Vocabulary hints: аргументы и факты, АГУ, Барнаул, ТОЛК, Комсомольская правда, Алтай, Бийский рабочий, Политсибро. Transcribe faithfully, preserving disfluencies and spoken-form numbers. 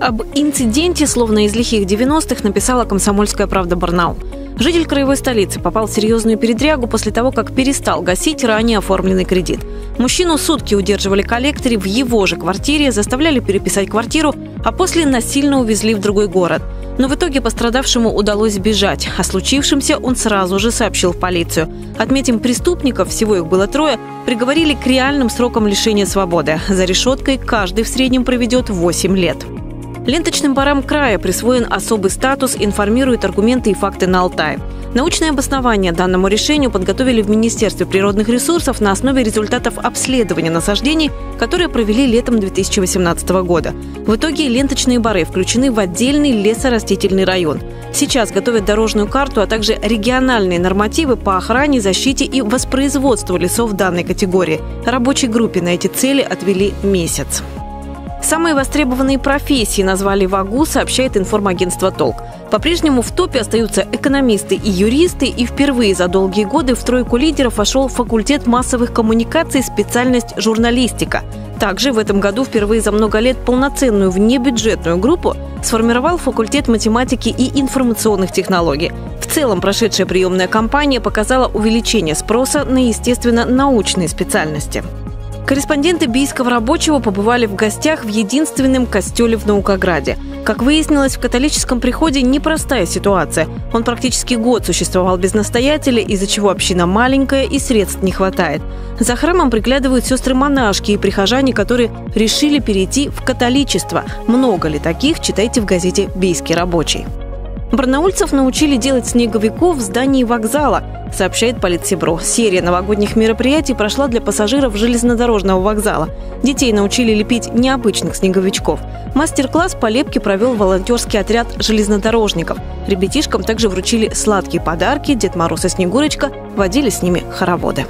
Об инциденте, словно из лихих девяностых, написала «Комсомольская правда» Барнаул. Житель краевой столицы попал в серьезную передрягу после того, как перестал гасить ранее оформленный кредит. Мужчину сутки удерживали коллекторы в его же квартире, заставляли переписать квартиру, а после насильно увезли в другой город. Но в итоге пострадавшему удалось сбежать. О случившемся он сразу же сообщил в полицию. Отметим, преступников, всего их было трое, приговорили к реальным срокам лишения свободы. За решеткой каждый в среднем проведет восемь лет. Ленточным барам края присвоен особый статус, информируют «Аргументы и факты» на Алтае. Научное обоснование данному решению подготовили в Министерстве природных ресурсов на основе результатов обследования насаждений, которые провели летом две тысячи восемнадцатого года. В итоге ленточные бары включены в отдельный лесорастительный район. Сейчас готовят дорожную карту, а также региональные нормативы по охране, защите и воспроизводству лесов данной категории. Рабочей группе на эти цели отвели месяц. Самые востребованные профессии назвали в АГУ, сообщает информагентство «Толк». По-прежнему в топе остаются экономисты и юристы, и впервые за долгие годы в тройку лидеров вошел факультет массовых коммуникаций, специальность «Журналистика». Также в этом году впервые за много лет полноценную внебюджетную группу сформировал факультет математики и информационных технологий. В целом прошедшая приемная кампания показала увеличение спроса на естественно-научные специальности. Корреспонденты Бийского рабочего побывали в гостях в единственном костеле в Наукограде. Как выяснилось, в католическом приходе непростая ситуация. Он практически год существовал без настоятеля, из-за чего община маленькая и средств не хватает. За храмом приглядывают сестры-монашки и прихожане, которые решили перейти в католичество. Много ли таких, читайте в газете «Бийский рабочий». Барнаульцев научили делать снеговиков в здании вокзала, сообщает Политсибро. Серия новогодних мероприятий прошла для пассажиров железнодорожного вокзала. Детей научили лепить необычных снеговичков. Мастер-класс по лепке провел волонтерский отряд железнодорожников. Ребятишкам также вручили сладкие подарки, Дед Мороз и Снегурочка водили с ними хороводы.